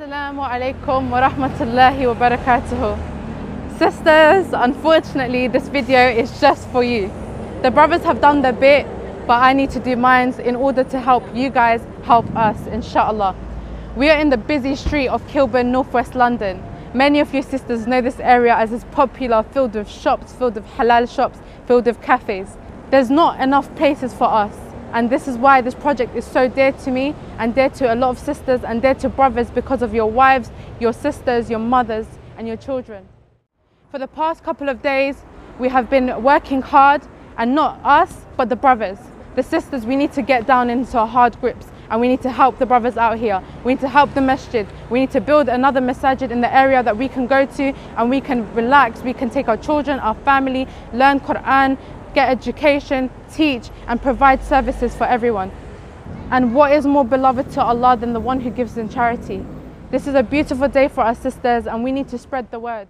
Assalamu alaikum wa rahmatullahi wa barakatuhu. Sisters, unfortunately this video is just for you. The brothers have done their bit, but I need to do mine in order to help you guys help us, inshallah. We are in the busy street of Kilburn, northwest London. Many of you sisters know this area as it's popular, filled with shops, filled with halal shops, filled with cafes. There's not enough places for us. And this is why this project is so dear to me and dear to a lot of sisters and dear to brothers, because of your wives, your sisters, your mothers and your children. For the past couple of days, we have been working hard, and not us, but the brothers. The sisters, we need to get down into our hard grips and we need to help the brothers out here. We need to help the masjid. We need to build another masajid in the area that we can go to and we can relax. We can take our children, our family, learn Quran, get education, teach and provide services for everyone. And what is more beloved to Allah than the one who gives in charity? This is a beautiful day for our sisters and we need to spread the word.